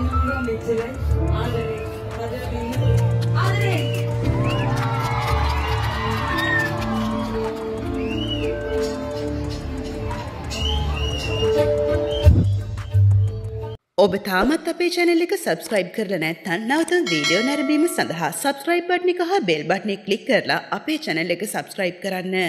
ඔබ තාමත් අපේ channel එක subscribe කරලා නැත්නම් නැවතම වීඩියෝ නැරඹීම සඳහා subscribe button එක හා bell button එක click කරලා අපේ channel එක subscribe කරන්න.